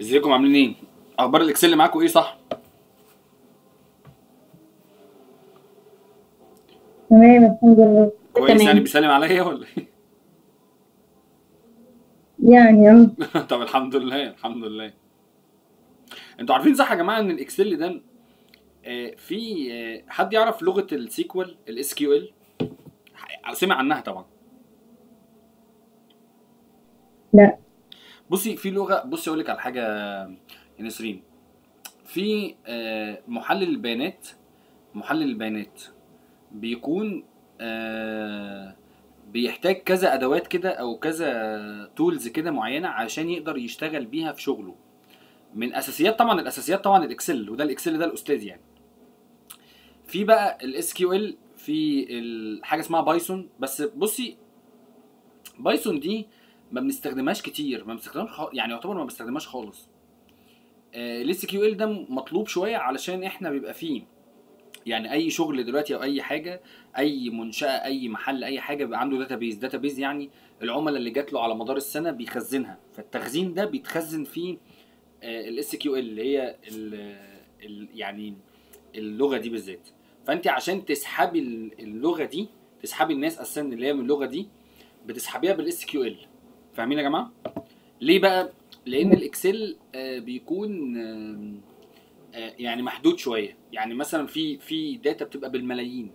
ازيكم عاملين ايه؟ اخبار الاكسل اللي معاكم ايه صح؟ تمام الحمد لله. كويس يعني بيسلم عليا ولا ايه؟ يعني طب الحمد لله الحمد لله. انتوا عارفين صح يا جماعه ان الاكسل ده في حد يعرف لغه السيكوال الاس كيو ال؟ سمع عنها طبعا. لا بصي في لغه، بصي اقول لك على حاجه يا نسرين، في محلل البيانات بيكون بيحتاج كذا ادوات كده او كذا تولز كده معينه عشان يقدر يشتغل بيها في شغله. من اساسيات طبعا الاكسل، وده الاكسل ده الاستاذ يعني. في بقى الاس كيو ال، في حاجه اسمها بايثون، بس بصي بايثون دي ما بنستخدمهاش كتير، يعني يعتبر ما بنستخدمهاش خالص. الاس كيو ال ده مطلوب شويه علشان احنا بيبقى فيه يعني اي شغل دلوقتي او اي حاجه، اي منشاه، اي محل، اي حاجه بيبقى عنده داتابيز يعني العملاء اللي جات له على مدار السنه بيخزنها، فالتخزين ده بيتخزن فيه الاس كيو ال اللي هي يعني اللغه دي بالذات. فانت عشان تسحبي اللغه دي، تسحبي الناس اساسا اللي هي من اللغه دي، بتسحبيها بالاس كيو ال. فاهمين يا جماعه؟ ليه بقى؟ لان الاكسل بيكون يعني محدود شويه، يعني مثلا في داتا بتبقى بالملايين،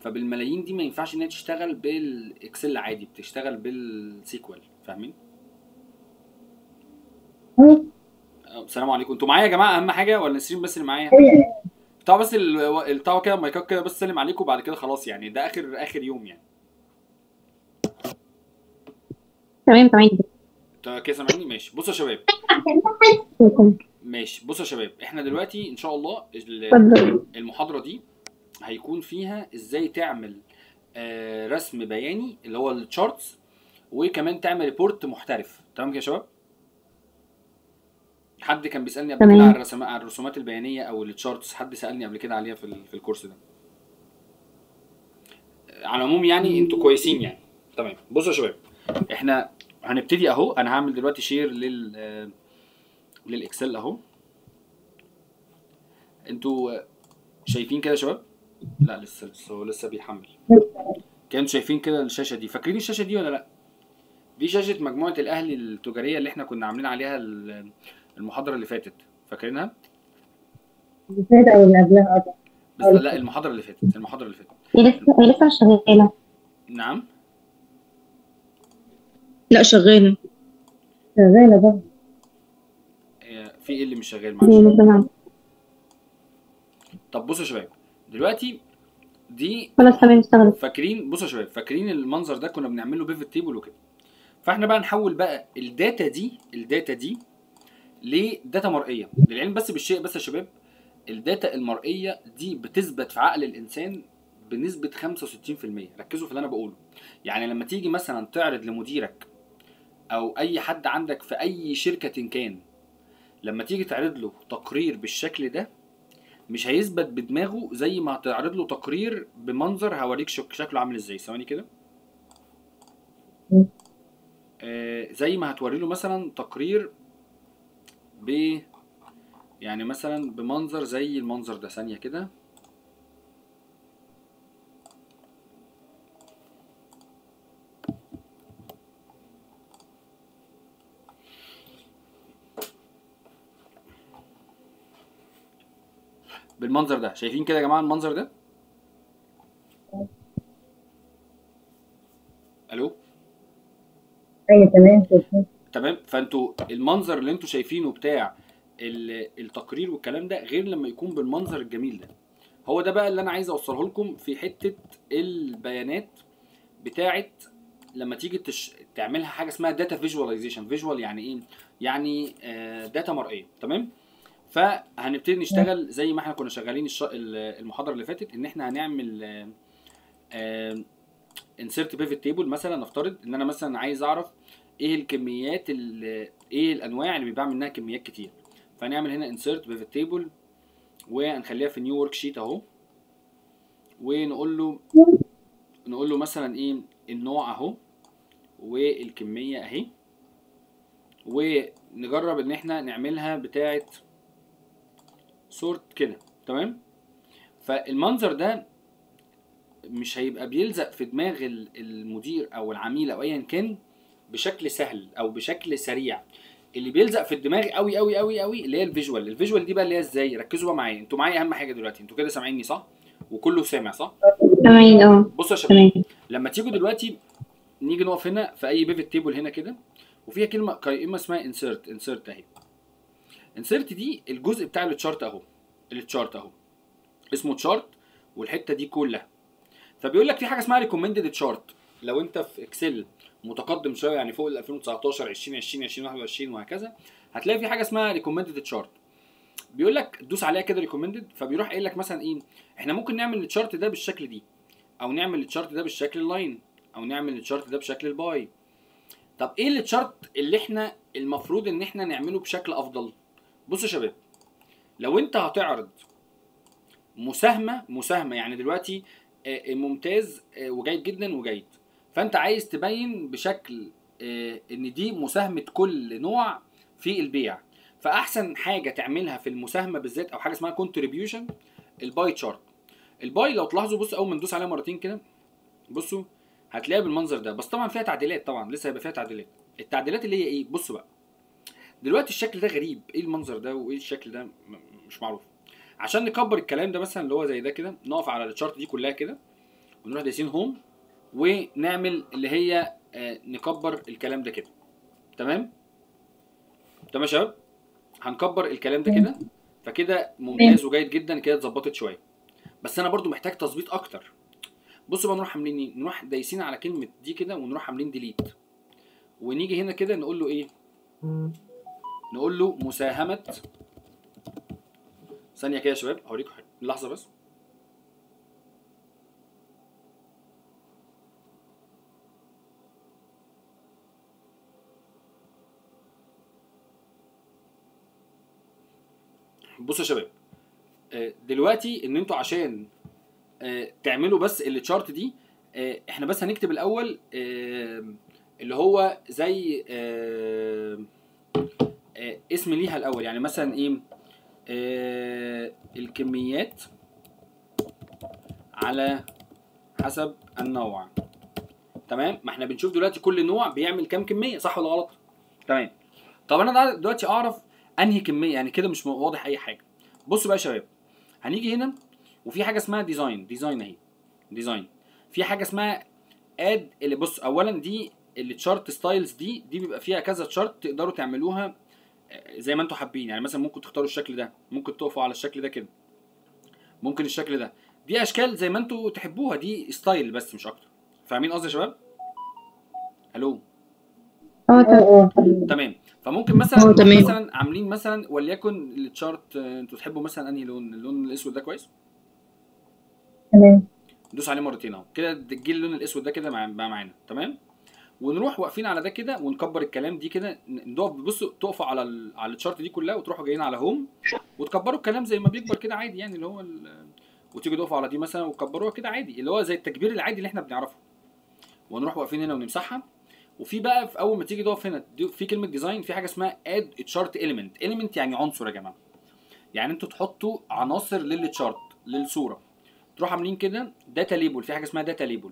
فبالملايين دي ما ينفعش انها تشتغل بالاكسل عادي، بتشتغل بالسيكوال. فاهمين؟ السلام عليكم، انتوا معايا يا جماعه؟ اهم حاجه ولا نسرين بس اللي معايا؟ بتاع بس البتاع كده المايكات كده بس سلم عليكم وبعد كده خلاص، يعني ده اخر يوم يعني. تمام. انت كده سامعني؟ ماشي. بصوا يا شباب، ماشي بصوا يا شباب، احنا دلوقتي ان شاء الله المحاضره دي هيكون فيها ازاي تعمل رسم بياني اللي هو التشارتس، وكمان تعمل ريبورت محترف. تمام كده يا شباب؟ حد كان بيسالني قبل كده على الرسومات البيانيه او التشارتس، حد سالني قبل كده عليها في الكورس ده. على العموم يعني انتوا كويسين يعني. تمام بصوا يا شباب، احنا هنبتدي اهو. انا هعمل دلوقتي شير للاكسل اهو. انتوا شايفين كده يا شباب؟ لا لسه بيحمل. كانوا شايفين كده الشاشه دي؟ فاكرين الشاشه دي ولا لا؟ دي شاشه مجموعه الاهلي التجاريه اللي احنا كنا عاملين عليها المحاضره اللي فاتت، فاكرينها؟ اللي فاتت او اللي قبلها؟ لا المحاضره اللي فاتت، لسه شغاله. نعم. لا شغاله برضه. في ايه اللي مش شغال معلش؟ طب بصوا يا شباب دلوقتي دي خلاص تمام اشتغلت. فاكرين؟ بصوا يا شباب، فاكرين المنظر ده كنا بنعمله بيفت تيبل وكده. فاحنا بقى نحول بقى الداتا دي لداتا مرئيه. للعلم بس بالشيء بس يا شباب، الداتا المرئيه دي بتثبت في عقل الانسان بنسبه 65%. ركزوا في اللي انا بقوله، يعني لما تيجي مثلا تعرض لمديرك او اي حد عندك في اي شركه كان، لما تيجي تعرض له تقرير بالشكل ده مش هيثبت بدماغه زي ما هتعرض له تقرير بمنظر هوريك شكله عامل ازاي. ثواني كده. زي ما هتوري له مثلا تقرير يعني مثلا بمنظر زي المنظر ده. ثانيه كده. بالمنظر ده، شايفين كده يا جماعه المنظر ده؟ الو؟ ايوه تمام. فانتوا المنظر اللي انتوا شايفينه بتاع التقرير والكلام ده غير لما يكون بالمنظر الجميل ده. هو ده بقى اللي انا عايز اوصله لكم في حته البيانات بتاعه لما تيجي تعملها حاجه اسمها داتا فيجواليزيشن. فيجوال يعني ايه؟ يعني داتا مرئيه. تمام؟ فهنبتدي نشتغل زي ما احنا كنا شغالين المحاضره اللي فاتت، ان احنا هنعمل انسيرت بيفت تيبل. مثلا نفترض ان انا مثلا عايز اعرف ايه الكميات ايه الانواع اللي بيباع منها كميات كتير، فهنعمل هنا انسيرت بيفت تيبل وهنخليها في نيو ورك شيت اهو، ونقول له مثلا ايه النوع اهو والكميه اهي، ونجرب ان احنا نعملها بتاعه سورت كده. تمام، فالمنظر ده مش هيبقى بيلزق في دماغ المدير او العميل او ايا كان بشكل سهل او بشكل سريع. اللي بيلزق في الدماغ قوي قوي قوي قوي اللي هي الفيجوال. الفيجوال دي بقى اللي هي ازاي؟ ركزوا بقى معايا، انتوا معايا اهم حاجه دلوقتي، انتوا كده سامعيني صح؟ وكله سامع صح؟ تمام. اه بصوا يا شباب، لما تيجوا دلوقتي نيجي نقف هنا في اي بيفت تيبل هنا كده، وفيها كلمه قائمه اسمها انسيرت. انسيرت اهي، انسيرت دي الجزء بتاع التشارت اهو، التشارت اهو اسمه تشارت والحته دي كلها. فبيقول لك في حاجه اسمها ريكومندد تشارت. لو انت في اكسل متقدم شويه يعني فوق ال 2019 2020 2021 وهكذا، هتلاقي في حاجه اسمها ريكومندد تشارت. بيقول لك دوس عليها كده ريكومندد، فبيروح قايل لك مثلا ايه، احنا ممكن نعمل التشارت ده بالشكل دي، او نعمل التشارت ده بالشكل اللاين، او نعمل التشارت ده بشكل الباي. طب ايه التشارت اللي احنا المفروض ان احنا نعمله بشكل افضل؟ بصوا يا شباب، لو انت هتعرض مساهمه يعني دلوقتي ممتاز وجيد جدا وجيد، فانت عايز تبين بشكل ان دي مساهمه كل نوع في البيع، فاحسن حاجه تعملها في المساهمه بالذات او حاجه اسمها كونتريبيوشن الباي تشارت. الباي لو تلاحظوا بص اول ما ندوس عليها مرتين كده بصوا هتلاقيها بالمنظر ده، بس طبعا فيها تعديلات، طبعا لسه هيبقى فيها تعديلات. التعديلات اللي هي ايه؟ بصوا بقى دلوقتي الشكل ده غريب، ايه المنظر ده وايه الشكل ده مش معروف. عشان نكبر الكلام ده مثلا اللي هو زي ده كده، نقف على التشارت دي كلها كده ونروح دايسين هوم ونعمل اللي هي نكبر الكلام ده كده. تمام تمام يا شباب، هنكبر الكلام ده كده، فكده ممتاز وجيد جدا كده اتظبطت شويه، بس انا برضو محتاج تظبيط اكتر. بصوا بقى نروح عاملين ايه، نروح دايسين على كلمه دي كده ونروح عاملين ديليت، ونيجي هنا كده نقول له ايه، نقول له مساهمه. ثانيه كده يا شباب هوريكم حاجه، لحظه بس. بصوا يا شباب دلوقتي ان انتوا عشان تعملوا بس التشارت دي، احنا بس هنكتب الاول اللي هو زي اسم ليها الاول، يعني مثلا ايه الكميات على حسب النوع. تمام، ما احنا بنشوف دلوقتي كل نوع بيعمل كام كميه، صح ولا غلط؟ تمام. طب انا دلوقتي اعرف انهي كميه، يعني كده مش واضح اي حاجه. بصوا بقى يا شباب، هنيجي هنا وفي حاجه اسمها ديزاين. ديزاين اهي، ديزاين. في حاجه اسمها اد اللي بص اولا دي اللي تشارت ستايلز دي بيبقى فيها كذا تشارت تقدروا تعملوها زي ما انتوا حابين، يعني مثلا ممكن تختاروا الشكل ده، ممكن تقفوا على الشكل ده كده، ممكن الشكل ده، دي اشكال زي ما انتوا تحبوها، دي ستايل بس مش اكتر. فاهمين قصدي يا شباب؟ الو. تمام. فممكن مثلا عاملين مثلا وليكن التشارت انتوا تحبوا مثلا انهي لون؟ اللون الاسود ده كويس؟ تمام. ندوس عليه مرتين اهو كده، تجي اللون الاسود ده كده معانا. تمام، ونروح واقفين على ده كده ونكبر الكلام دي كده، بصوا تقفوا على التشارت دي كلها وتروحوا جايين على هوم وتكبروا الكلام زي ما بيكبر كده عادي، يعني اللي هو وتيجوا تقفوا على دي مثلا وتكبروها كده عادي، اللي هو زي التكبير العادي اللي احنا بنعرفه. ونروح واقفين هنا ونمسحها. وفي بقى في اول ما تيجي تقف هنا في كلمه ديزاين، في حاجه اسمها اد تشارت اليمنت. اليمنت يعني عنصر يا جماعه، يعني انتوا تحطوا عناصر للتشارت للصوره. تروح عاملين كده داتا ليبل، في حاجه اسمها داتا ليبل.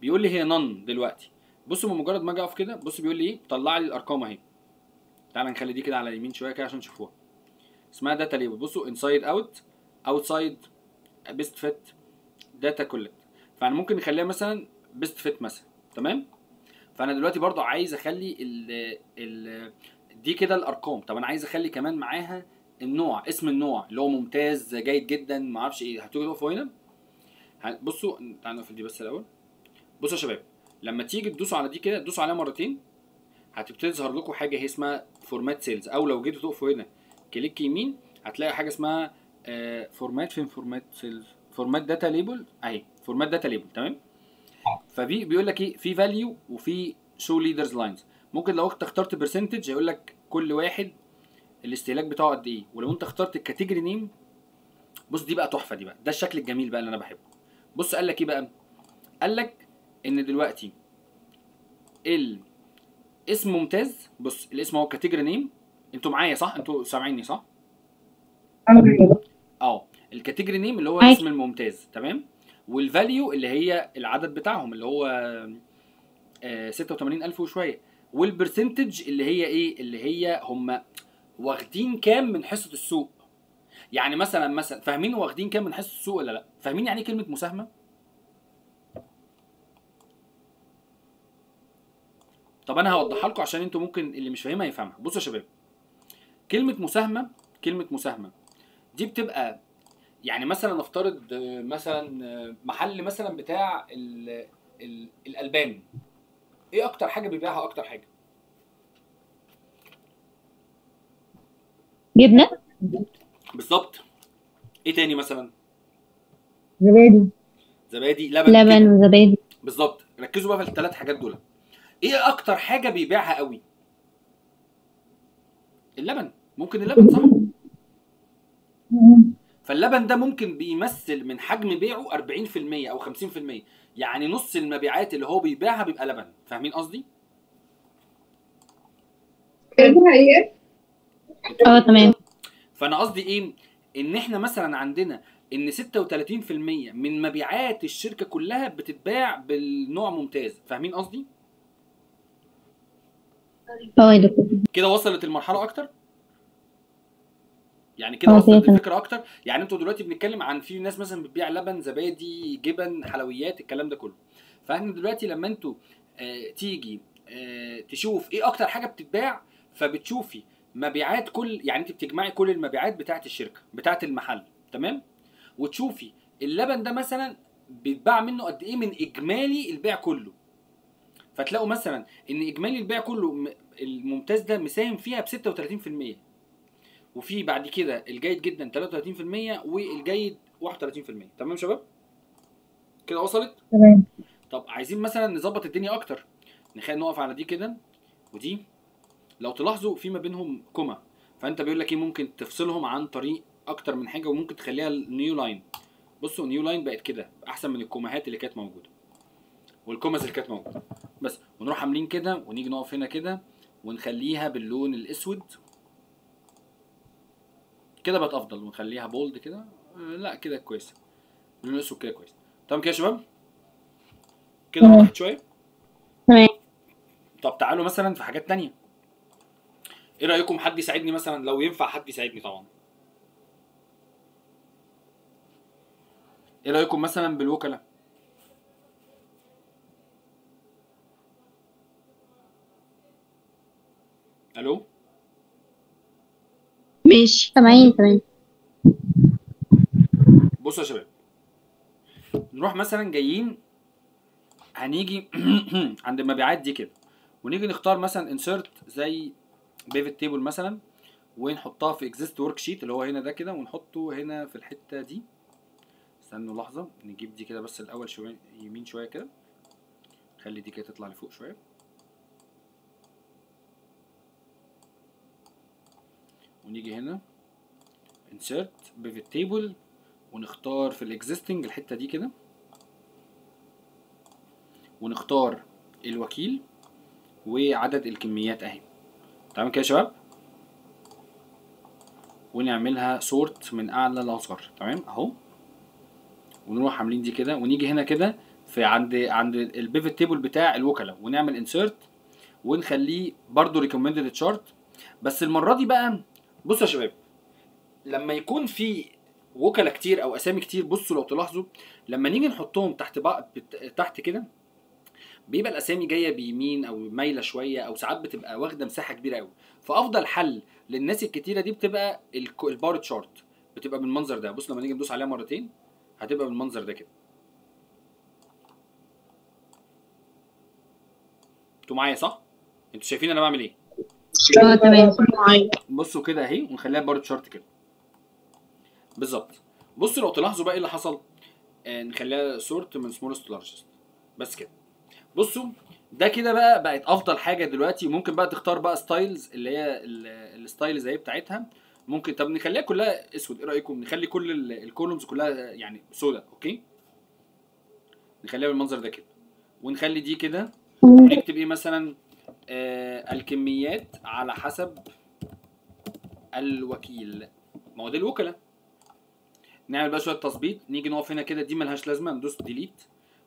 بيقول لي هي نون دلوقتي. بصوا بمجرد ما اجي اقف كده بص بيقول لي ايه، طلع لي الارقام اهي. تعالى نخلي دي كده على اليمين شويه كده عشان تشوفوها، اسمها داتا ليبل. بصوا انسايد اوت، اوتسايد، بيست فيت، داتا كولكت. فانا ممكن نخليها مثلا بيست فيت مثلا. تمام، فانا دلوقتي برضو عايز اخلي ال دي كده الارقام. طب انا عايز اخلي كمان معاها النوع، اسم النوع اللي هو ممتاز، جيد جدا، ما اعرفش ايه. هتيجي تقفوا هنا بصوا، تعالوا نقفل دي بس الاول. بصوا يا شباب، لما تيجي تدوسوا على دي كده، تدوسوا عليها مرتين، هتبتدي تظهر لكم حاجه هي اسمها فورمات سيلز، او لو جيتوا تقفوا هنا كليك يمين هتلاقي حاجه اسمها فورمات. فين فورمات سيلز؟ فورمات داتا ليبل اهي، فورمات داتا ليبل. تمام، فبي بيقول لك ايه، في فاليو وفي شو ليدرز لاينز. ممكن لو انت اخترت برسنتج هيقول لك كل واحد الاستهلاك بتاعه قد ايه، ولو انت اخترت الكاتيجوري نيم. بص دي بقى تحفه، دي بقى ده الشكل الجميل بقى اللي انا بحبه. بص قال لك ايه بقى، قال لك ان دلوقتي اسم ممتاز. بص الاسم هو كاتيجري نيم. انتوا معايا صح؟ انتوا سامعيني صح؟ اه. الكاتيجري نيم اللي هو الاسم الممتاز تمام، والفاليو اللي هي العدد بتاعهم اللي هو 86,000 وشويه، والبرسنتج اللي هي ايه؟ اللي هي هم واخدين كام من حصه السوق. يعني مثلا فاهمين واخدين كام من حصه السوق ولا لا؟ فاهمين يعني ايه كلمه مساهمه؟ طب انا هوضحها لكم عشان انتوا ممكن اللي مش فاهمها يفهمها. بصوا يا شباب، كلمه مساهمه دي بتبقى يعني مثلا نفترض مثلا محل مثلا بتاع الالبان، ايه اكتر حاجه بيبيعها؟ اكتر حاجه جبنه بالظبط. ايه تاني مثلا؟ زبادي، لبن وزبادي بالظبط. ركزوا بقى في الثلاث حاجات دول، ايه اكتر حاجه بيبيعها قوي؟ اللبن. ممكن اللبن صح؟ فاللبن ده ممكن بيمثل من حجم بيعه 40% او 50%، يعني نص المبيعات اللي هو بيبيعها بيبقى لبن. فاهمين قصدي؟ ايه اه تمام. فانا قصدي ايه؟ ان احنا مثلا عندنا ان 36% من مبيعات الشركه كلها بتتباع بالنوع ممتاز. فاهمين قصدي؟ اه يا دكتور. كده وصلت المرحله اكتر؟ يعني كده وصلت الفكره اكتر؟ يعني انتوا دلوقتي بنتكلم عن في ناس مثلا بتبيع لبن، زبادي، جبن، حلويات، الكلام ده كله. فاحنا دلوقتي لما انتوا تيجي تشوف ايه اكتر حاجه بتتباع، فبتشوفي مبيعات كل، يعني انت بتجمعي كل المبيعات بتاعه الشركه بتاعه المحل تمام، وتشوفي اللبن ده مثلا بيتباع منه قد ايه من اجمالي البيع كله. فتلاقوا مثلا ان اجمالي البيع كله الممتاز ده مساهم فيها ب 36%، وفي بعد كده الجيد جدا 33% والجيد 31%. تمام يا شباب؟ كده وصلت؟ تمام. طب عايزين مثلا نظبط الدنيا اكتر، نخلينا نقف على دي كده ودي. لو تلاحظوا في ما بينهم كومه، فانت بيقول لك ايه؟ ممكن تفصلهم عن طريق اكتر من حاجه، وممكن تخليها نيو لاين. بصوا نيو لاين بقت كده احسن من الكومهات اللي كانت موجوده والكومز اللي كانت موجوده بس. ونروح عاملين كده ونيجي نقف هنا كده ونخليها باللون الاسود كده بقت افضل، ونخليها بولد كده. لا كده كويسه باللون الاسود كده كويس. تمام كده يا شباب؟ كده وضحت شويه؟ تمام. طب تعالوا مثلا في حاجات تانية، ايه رايكم حد يساعدني مثلا؟ لو ينفع حد يساعدني طبعا. ايه رايكم مثلا بالوكلاء؟ الو ماشي تمام. بصوا يا شباب، نروح مثلا جايين هنيجي عند المبيعات دي كده، ونيجي نختار مثلا انسيرت زي بيفت تيبل مثلا، ونحطها في اكزيست ورك شيت اللي هو هنا ده كده، ونحطه هنا في الحته دي. استنوا لحظه نجيب دي كده بس الاول شويه يمين شويه كده، خلي دي كده تطلع لفوق شويه. ونيجي هنا insert pivot table، ونختار في الاكزيستنج الحته دي كده، ونختار الوكيل وعدد الكميات اهي. تمام كده يا شباب؟ ونعملها sort من اعلى لاصغر. تمام اهو. ونروح عاملين دي كده، ونيجي هنا كده في عند البيفت تيبل بتاع الوكلاء، ونعمل insert ونخليه برضو recommended chart. بس المره دي بقى بصوا يا شباب، لما يكون في وكلاء كتير او اسامي كتير، بصوا لو تلاحظوا لما نيجي نحطهم تحت كده بيبقى الاسامي جايه بيمين او مايله شويه، او ساعات بتبقى واخده مساحه كبيره قوي. فافضل حل للناس الكتيره دي بتبقى البار تشارت، بتبقى بالمنظر ده. بصوا لما نيجي ندوس عليها مرتين هتبقى بالمنظر ده كده. انتوا معايا صح؟ انتوا شايفين انا بعمل ايه؟ اه تمام معايا. بصوا كده اهي، ونخليها بار تشارت كده بالظبط. بصوا لو تلاحظوا بقى ايه اللي حصل، نخليها سورت من سمولست تو لارجست بس كده. بصوا ده كده بقى بقت افضل حاجه دلوقتي. ممكن بقى تختار بقى ستايلز اللي هي الستايلز اهي بتاعتها. ممكن طب نخليها كلها اسود، ايه رايكم؟ نخلي كل الكولومز كلها يعني سودا. اوكي نخليها بالمنظر ده كده، ونخلي دي كده، ونكتب ايه مثلا الكميات على حسب الوكيل. ما هو دي الوكلاء. نعمل بقى شويه تظبيط، نيجي نقف هنا كده، دي ملهاش لازمه ندوس ديليت،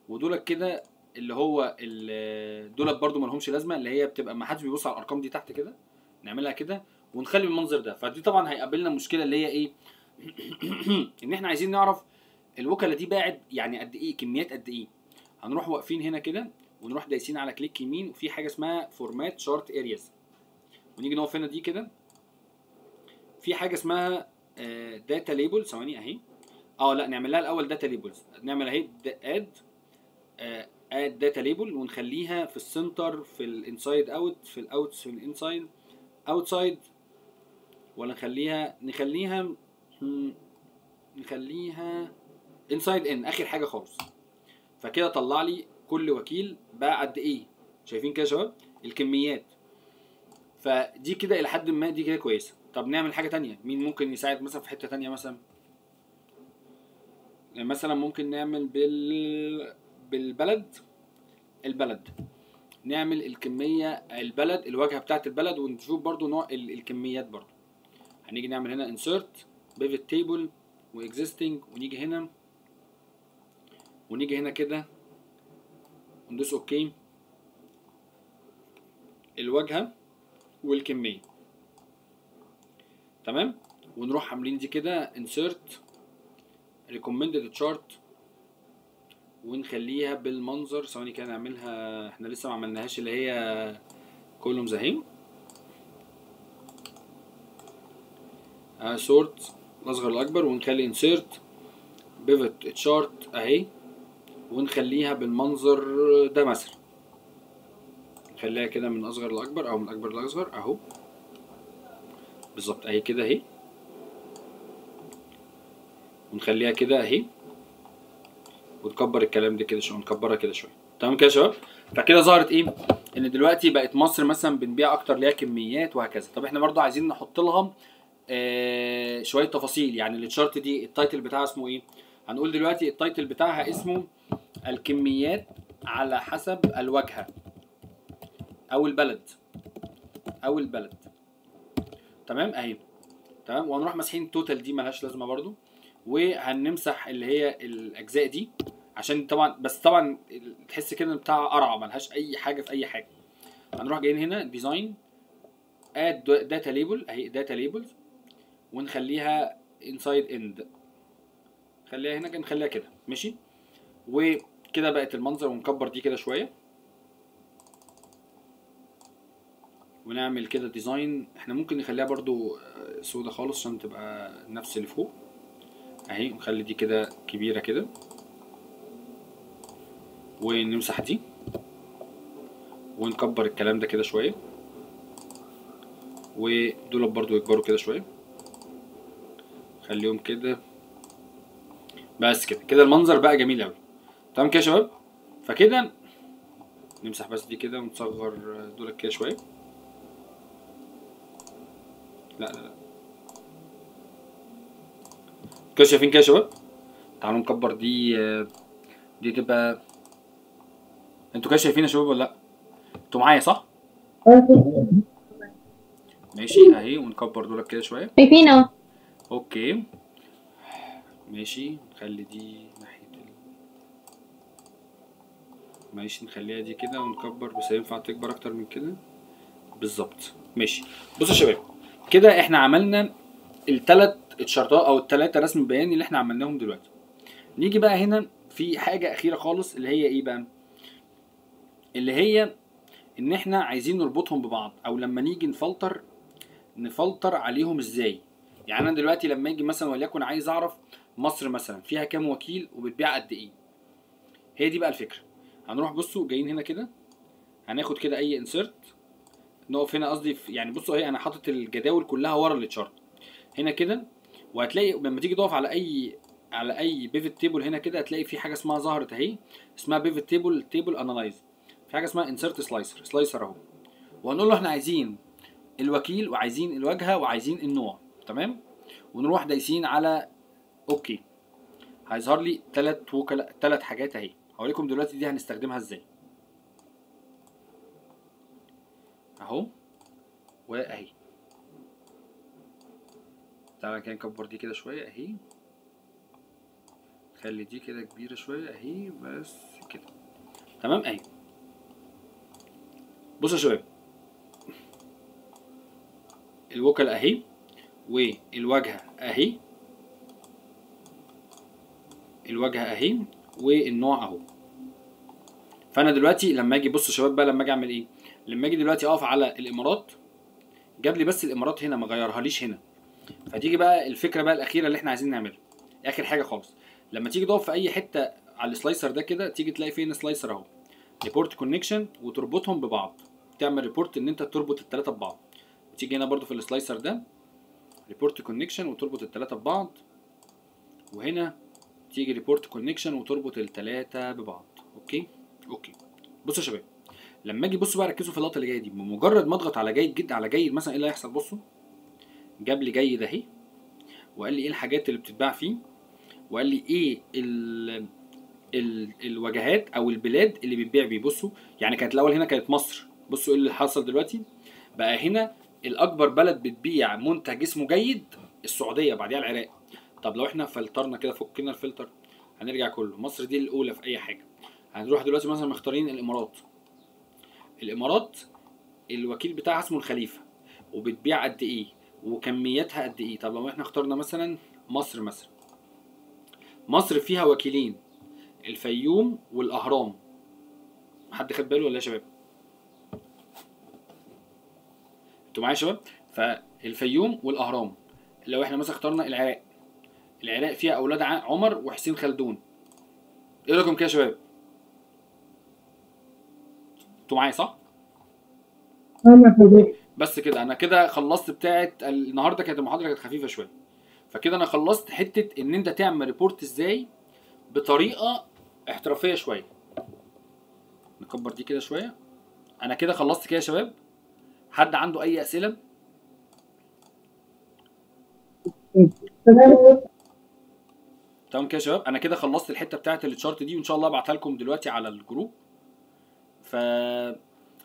ودولت كده اللي هو دولت برده ملهمش لازمه، اللي هي بتبقى ما حدش بيبص على الارقام دي تحت كده، نعملها كده ونخلي بالمنظر ده. فدي طبعا هيقابلنا مشكله اللي هي ايه؟ ان احنا عايزين نعرف الوكلاء دي باعت يعني قد ايه، كميات قد ايه. هنروح واقفين هنا كده ونروح دايسين على كليك يمين، وفي حاجه اسمها فورمات شارت ارياز، ونيجي نقف هنا دي كده، في حاجه اسمها داتا ليبل، ثواني اهي، لا نعمل لها الاول داتا ليبلز، نعمل اهي اد داتا ليبل، ونخليها في السنتر، في الانسايد اوت، في الاوت، في الانسايد اوتسايد، ولا نخليها انسايد ان اخر حاجه خالص. فكده طلع لي كل وكيل باع قد ايه، شايفين كده يا شباب الكميات. فدي كده الى حد ما دي كده كويسه. طب نعمل حاجه تانية، مين ممكن يساعد مثلا في حته تانية؟ مثلا ممكن نعمل بالبلد نعمل الكميه، البلد الواجهه بتاعت البلد، ونشوف برضو نوع الكميات برضو. هنيجي نعمل هنا انسرت بيفت تيبل واكزيستنج، ونيجي هنا كده ندوس اوكي، الواجهه والكميه تمام. ونروح عاملين دي كده insert recommended chart، ونخليها بالمنظر. ثواني كده نعملها، احنا لسه ما عملناهاش اللي هي columns اهي، sort الاصغر الاكبر، ونخلي insert pivot chart اهي، ونخليها بالمنظر ده مثلا، نخليها كده من الاصغر للاكبر او من الاكبر للاصغر اهو بالظبط اهي كده اهي، ونخليها كده اهي، ونكبر الكلام ده كده شويه، ونكبرها كده شويه تمام كده يا شباب. فكده ظهرت ايه؟ ان دلوقتي بقت مصر مثلا بنبيع اكتر ليها كميات وهكذا. طب احنا برضو عايزين نحط لها شويه تفاصيل، يعني التشارت دي التايتل بتاعها اسمه ايه؟ هنقول دلوقتي التايتل بتاعها اسمه الكميات على حسب الواجهه او البلد تمام اهي تمام. وهنروح ماسحين التوتال دي ملهاش لازمه برضو، وهنمسح اللي هي الاجزاء دي، عشان طبعا بس طبعا تحس كده بتاع قرعه ملهاش اي حاجه في اي حاجه. هنروح جايين هنا ديزاين اد داتا ليبل اهي، داتا ليبلز، ونخليها انسايد اند، خليها هنا كده، نخليها كده ماشي. وكده بقت المنظر، ونكبر دي كده شويه، ونعمل كده ديزاين. احنا ممكن نخليها برضو سودة خالص عشان تبقى نفس اللي فوق اهي، ونخلي دي كده كبيره كده، ونمسح دي، ونكبر الكلام ده كده شويه، ودول برضو يكبروا كده شويه، خليهم كده بس كده. كده المنظر بقى جميل اوي تمام كده يا شباب. فكده نمسح بس دي كده، ونصغر دول كده شويه، لا كده شايفين كده يا شباب. تعالوا نكبر دي تبقى، انتوا كده شايفين يا شباب ولا لا؟ انتوا معايا صح؟ ماشي اهي، ونكبر دول كده شويه شايفين اهو اوكي ماشي. نخلي دي ناحيه ماشي، نخليها دي كده ونكبر، بس هينفع تكبر اكتر من كده بالظبط ماشي. بصوا يا شباب كده احنا عملنا التلات اتشارتات او التلاتة رسم بياني اللي احنا عملناهم دلوقتي. نيجي بقى هنا في حاجة اخيرة خالص، اللي هي ايه بقى؟ اللي هي ان احنا عايزين نربطهم ببعض، او لما نيجي نفلتر عليهم ازاي. يعني انا دلوقتي لما اجي مثلا وليكن عايز اعرف مصر مثلا فيها كام وكيل وبتبيع قد ايه، هي دي بقى الفكرة. هنروح بصوا جايين هنا كده، هناخد كده اي انسرت، نقف هنا قصدي يعني بصوا اهي، انا حاطط الجداول كلها ورا التشارت هنا كده، وهتلاقي لما تيجي تقف على اي بيفت تيبل هنا كده، هتلاقي في حاجه اسمها ظهرت اهي، اسمها بيفت تيبل انالايز، في حاجه اسمها انسرت سلايسر اهو، وهنقول له احنا عايزين الوكيل وعايزين الواجهه وعايزين النوع تمام. ونروح دايسين على اوكي، هيظهر لي ثلاث حاجات اهي. هوريكم دلوقتي دي هنستخدمها ازاي. اهو واهي. تعالى كده نكبر دي كده شويه اهي، خلي دي كده كبيره شويه اهي، بس كده تمام اهي. بصوا يا شباب، الوكل اهي والواجهه اهي، الواجهه اهي والنوع اهو. فانا دلوقتي لما اجي، بصوا يا شباب بقى، لما اجي اعمل ايه؟ لما اجي دلوقتي اقف على الامارات، جاب لي بس الامارات هنا ما غيرهاليش هنا. فتيجي بقى الفكره بقى الاخيره اللي احنا عايزين نعملها، اخر حاجه خالص. لما تيجي تقف في اي حته على السلايسر ده كده، تيجي تلاقي فين سلايسر اهو، ريبورت كونكشن، وتربطهم ببعض، تعمل ريبورت ان انت تربط الثلاثه ببعض. تيجي هنا برده في السلايسر ده ريبورت كونكشن وتربط الثلاثه ببعض، وهنا تيجي ريبورت كونكشن وتربط الثلاثه ببعض. اوكي. بصوا يا شباب، لما اجي بصوا بقى، ركزوا في اللقطه اللي جايه دي. بمجرد ما اضغط على جيد جدا، على جيد مثلا، ايه اللي هيحصل؟ بصوا، جاب لي جيد اهي، وقال لي ايه الحاجات اللي بتتباع فيه، وقال لي ايه الوجهات او البلاد اللي بتبيع بيه. بصوا يعني، كانت الاول هنا كانت مصر، بصوا ايه اللي حصل دلوقتي بقى. هنا الاكبر بلد بتبيع منتج اسمه جيد السعوديه، بعديها العراق. طب لو احنا فلترنا كده، فكنا الفلتر، هنرجع كله مصر، دي الاولى في اي حاجه. هنروح دلوقتي مثلا مختارين الامارات، الامارات الوكيل بتاعها اسمه الخليفه، وبتبيع قد ايه وكمياتها قد ايه. طب لو احنا اخترنا مثلا مصر، مثلا مصر فيها وكيلين، الفيوم والاهرام. حد خد باله ولا يا شباب؟ انتوا معايا يا شباب؟ فالفيوم والاهرام. لو احنا مثلا اخترنا العراق، العراق فيها اولاد عمر وحسين خلدون. ايه رايكم كده يا شباب؟ انتوا معايا صح؟ بس كده انا كده خلصت بتاعه النهارده. كانت المحاضره كانت خفيفه شويه، فكده انا خلصت حته ان انت تعمل ريبورت ازاي بطريقه احترافيه شويه. نكبر دي كده شويه. انا كده خلصت كده يا شباب. حد عنده اي اسئله؟ تمام كده يا شباب، انا كده خلصت الحته بتاعه التشارت دي، وان شاء الله ابعتها لكم دلوقتي على الجروب. ف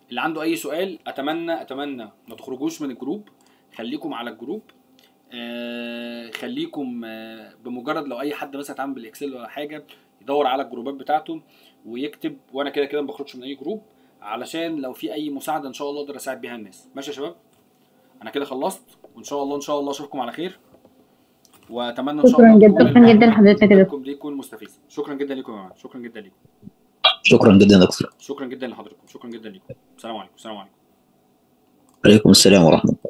اللي عنده اي سؤال، اتمنى ما تخرجوش من الجروب، خليكم على الجروب. خليكم بمجرد لو اي حد مثلا اتعامل بالاكسل ولا حاجه، يدور على الجروبات بتاعته ويكتب، وانا كده كده ما بخرجش من اي جروب، علشان لو في اي مساعده ان شاء الله اقدر اساعد بيها الناس. ماشي يا شباب، انا كده خلصت، وان شاء الله اشوفكم على خير، واتمنى ان شاء الله. شكرا جدا لحضرتك، دي يكون مستفيد. شكرا جدا لكم يا جماعه، شكرا جدا لكم. شكرا جدا لك. شكرا جدا لحضرتك، شكرا جدا ليكم. السلام عليكم. السلام عليكم. وعليكم السلام ورحمة الله.